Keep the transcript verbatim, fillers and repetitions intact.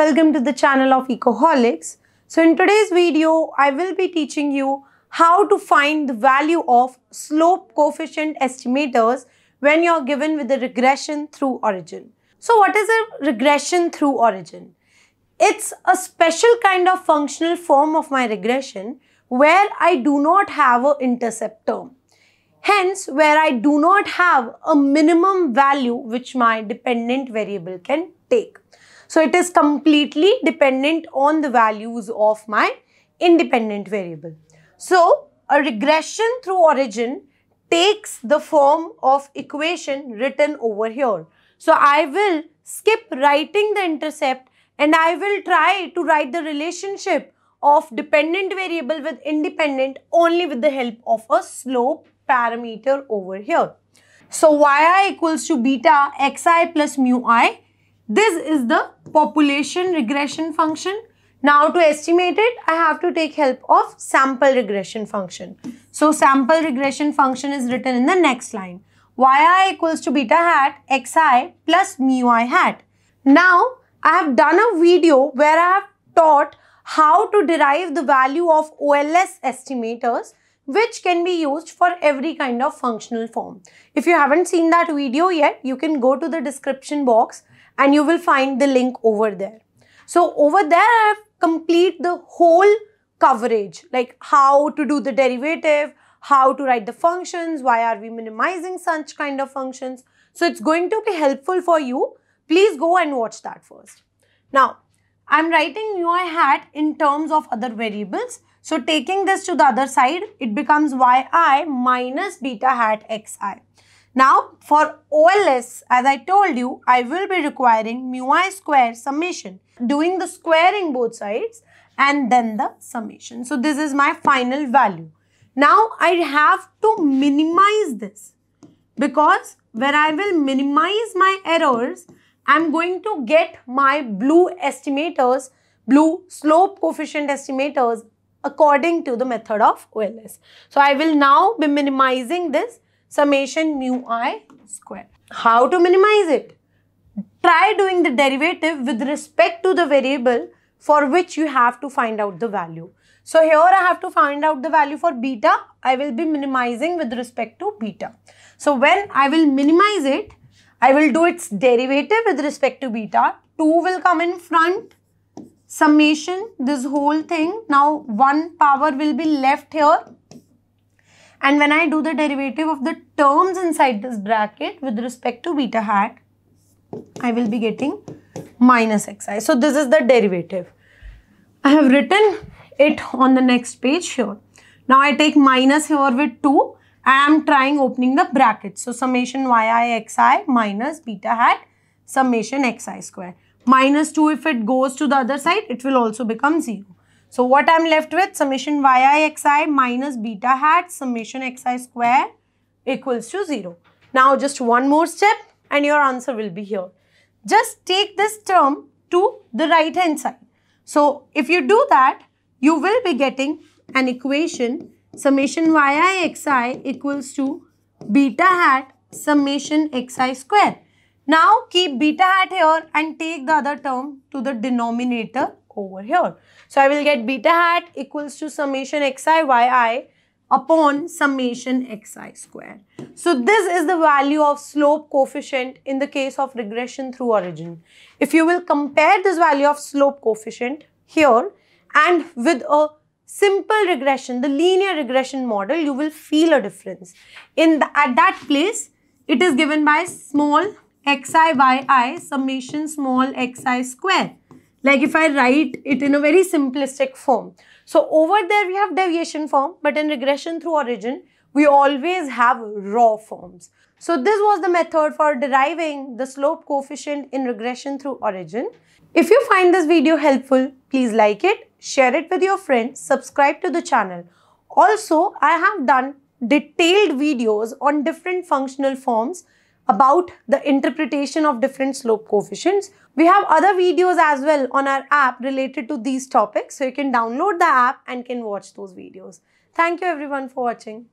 welcome to the channel of Ecoholics. So in today's video, I will be teaching you how to find the value of slope coefficient estimators when you are given with a regression through origin. So what is a regression through origin? It's a special kind of functional form of my regression where I do not have an intercept term. Hence, where I do not have a minimum value which my dependent variable can take. So it is completely dependent on the values of my independent variable. So a regression through origin takes the form of equation written over here. So I will skip writing the intercept and I will try to write the relationship of dependent variable with independent only with the help of a slope parameter over here. So yi equals to beta xi plus mu I. This is the population regression function. Now to estimate it, I have to take help of sample regression function. So sample regression function is written in the next line. Yi equals to beta hat xi plus mu I hat. Now I have done a video where I have taught how to derive the value of O L S estimators, which can be used for every kind of functional form. If you haven't seen that video yet, you can go to the description box and you will find the link over there. So over there, I have complete the whole coverage, like how to do the derivative, how to write the functions, why are we minimizing such kind of functions. So it's going to be helpful for you. Please go and watch that first. Now, I'm writing mu I hat in terms of other variables. So taking this to the other side, it becomes yi minus beta hat xi. Now for O L S, as I told you, I will be requiring mu I square summation, doing the squaring both sides and then the summation. So this is my final value. Now I have to minimize this because when I will minimize my errors, I'm going to get my blue estimators, blue slope coefficient estimators, according to the method of O L S. So I will now be minimizing this summation mu I square. How to minimize it? Try doing the derivative with respect to the variable for which you have to find out the value. So here I have to find out the value for beta. I will be minimizing with respect to beta. So when I will minimize it, I will do its derivative with respect to beta. two will come in front. Summation, this whole thing, now one power will be left here, and when I do the derivative of the terms inside this bracket with respect to beta hat, I will be getting minus xi. So this is the derivative. I have written it on the next page here. Now I take minus here with two and I am trying opening the bracket. So summation yi xi minus beta hat summation xi square. Minus two, if it goes to the other side, it will also become zero. So what I am left with, summation yi xi minus beta hat summation xi square equals to zero. Now just one more step and your answer will be here. Just take this term to the right hand side. So if you do that, you will be getting an equation summation yi xi equals to beta hat summation xi square. Now keep beta hat here and take the other term to the denominator over here. So I will get beta hat equals to summation xi yi upon summation xi square. So this is the value of slope coefficient in the case of regression through origin. If you will compare this value of slope coefficient here and with a simple regression, the linear regression model, you will feel a difference. In the, at that place, it is given by small xi yi summation small xi square. Like if I write it in a very simplistic form. So over there we have deviation form, but in regression through origin, we always have raw forms. So this was the method for deriving the slope coefficient in regression through origin. If you find this video helpful, please like it, share it with your friends, subscribe to the channel. Also, I have done detailed videos on different functional forms about the interpretation of different slope coefficients. We have other videos as well on our app related to these topics. So you can download the app and can watch those videos. Thank you everyone for watching.